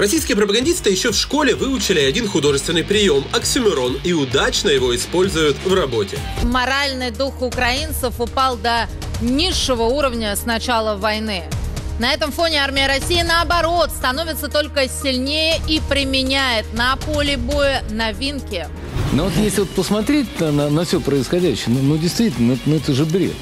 Российские пропагандисты еще в школе выучили один художественный прием – оксюмерон, и удачно его используют в работе. Моральный дух украинцев упал до низшего уровня с начала войны. На этом фоне армия России, наоборот, становится только сильнее и применяет на поле боя новинки. Ну вот если вот посмотреть на все происходящее, ну действительно, это же бред.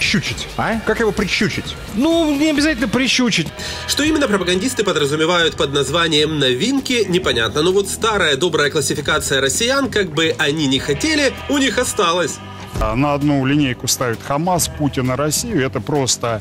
Щучить, а? Как его прищучить? Ну, не обязательно прищучить. Что именно пропагандисты подразумевают под названием «новинки», непонятно. Но вот старая добрая классификация россиян, как бы они ни хотели, у них осталась. На одну линейку ставят Хамас, Путина, Россию. Это просто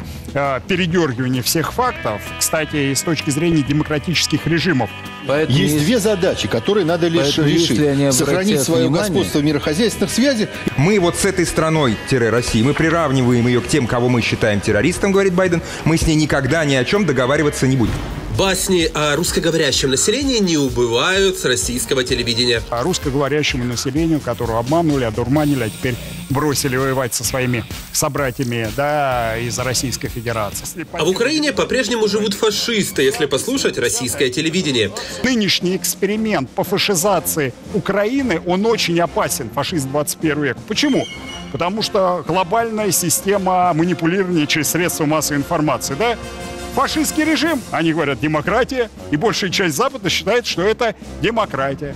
передергивание всех фактов. Кстати, с точки зрения демократических режимов. Поэтому есть две задачи, которые надо лишь решить. Сохранить свое господство в мирохозяйственных связях. Мы вот с этой страной-Россией, мы приравниваем ее к тем, кого мы считаем террористом, говорит Байден. Мы с ней никогда ни о чем договариваться не будем. Басни о русскоговорящем населении не убывают с российского телевидения. О русскоговорящему населению, которого обманули, одурманили, а теперь бросили воевать со своими собратьями, да, из Российской Федерации. А в Украине по-прежнему живут фашисты, если послушать российское телевидение. Нынешний эксперимент по фашизации Украины, он очень опасен, фашист 21 века. Почему? Потому что глобальная система манипулирования через средства массовой информации, да? Фашистский режим, они говорят, демократия, и большая часть Запада считает, что это демократия.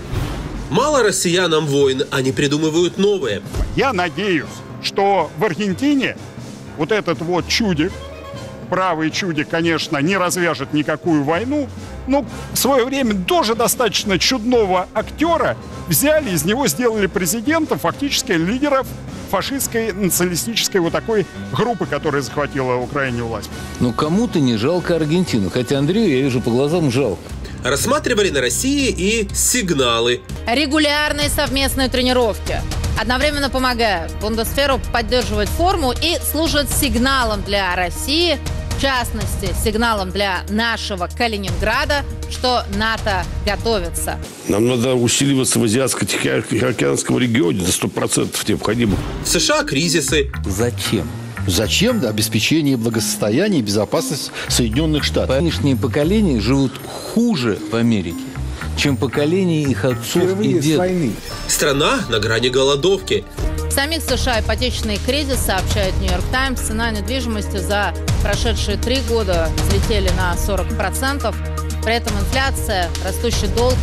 Мало россиянам войн, они придумывают новые. Я надеюсь, что в Аргентине вот этот вот чудик, правый чудик, конечно, не развяжет никакую войну, но в свое время тоже достаточно чудного актера взяли, из него сделали президента, фактически лидеров фашистской, националистической вот такой группы, которая захватила в Украине власть. Но кому-то не жалко Аргентину, хотя Андрею, я вижу, по глазам жалко. Рассматривали на России и сигналы. Регулярные совместные тренировки одновременно помогают Бундесферу поддерживать форму и служат сигналом для России, в частности, сигналом для нашего Калининграда, что НАТО готовится. Нам надо усиливаться в Азиатско-Тихоокеанском регионе, до 100% необходимо. В США кризисы. Зачем? Зачем? Да, обеспечение благосостояния и безопасность Соединенных Штатов. Нынешние поколения живут хуже в Америке, чем поколение их отцов и дедов. Страна на грани голодовки. В самих США ипотечный кризис, сообщает Нью-Йорк Таймс. Цена недвижимости за прошедшие 3 года взлетели на 40%. При этом инфляция, растущий долг,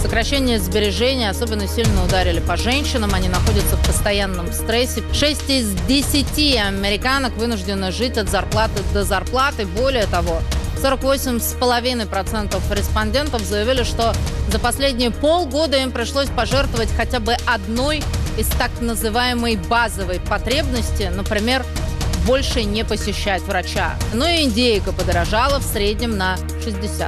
сокращение сбережений особенно сильно ударили по женщинам. Они находятся в постоянном стрессе. 6 из 10 американок вынуждены жить от зарплаты до зарплаты. Более того, 48,5% респондентов заявили, что за последние полгода им пришлось пожертвовать хотя бы одной из так называемой базовой потребности, например, больше не посещать врача. Но и индейка подорожала в среднем на 60%.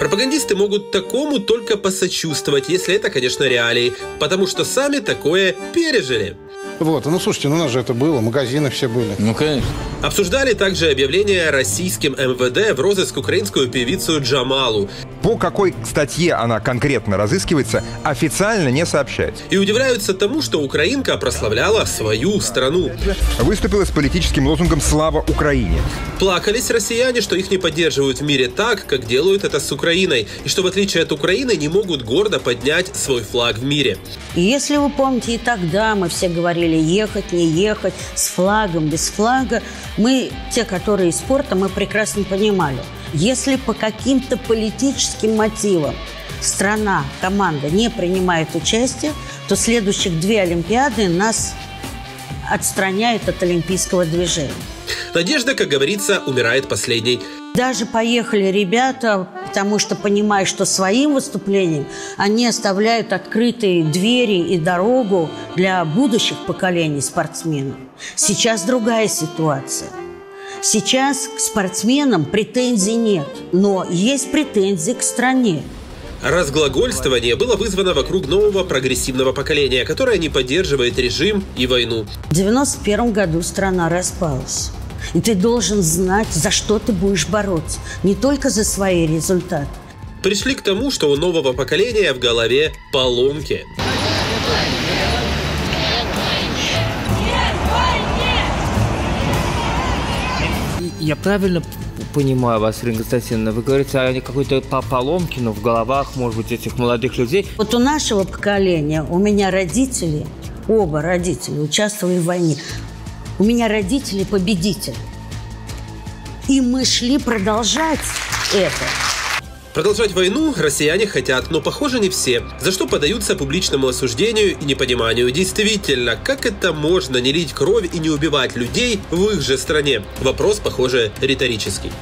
Пропагандисты могут такому только посочувствовать, если это, конечно, реалии, потому что сами такое пережили. Вот, ну слушайте, ну у нас же это было, магазины все были. Ну конечно. Обсуждали также объявление российским МВД в розыск украинскую певицу Джамалу. По какой статье она конкретно разыскивается, официально не сообщается. И удивляются тому, что украинка прославляла свою страну. Выступила с политическим лозунгом «Слава Украине». Плакались россияне, что их не поддерживают в мире так, как делают это с Украиной. И что в отличие от Украины не могут гордо поднять свой флаг в мире. И если вы помните, и тогда мы все говорили ехать, не ехать, с флагом, без флага. Мы, те, которые из спорта, мы прекрасно понимали. Если по каким-то политическим мотивам страна, команда не принимает участие, то следующих 2 Олимпиады нас отстраняют от олимпийского движения. Надежда, как говорится, умирает последней. Даже поехали ребята, потому что понимая, что своим выступлением они оставляют открытые двери и дорогу для будущих поколений спортсменов. Сейчас другая ситуация. Сейчас к спортсменам претензий нет, но есть претензии к стране. Разглагольствование было вызвано вокруг нового прогрессивного поколения, которое не поддерживает режим и войну. В 1991 году страна распалась. И ты должен знать, за что ты будешь бороться, не только за свои результаты. Пришли к тому, что у нового поколения в голове поломки. Я правильно понимаю вас, Ирина Константиновна, вы говорите о какой-то поломке, но в головах, может быть, этих молодых людей. Вот у нашего поколения, у меня родители, оба родители участвовали в войне. У меня родители победители. И мы шли продолжать это. Продолжать войну россияне хотят, но, похоже, не все, за что поддаются публичному осуждению и непониманию. Действительно, как это можно не лить кровь и не убивать людей в их же стране? Вопрос, похоже, риторический.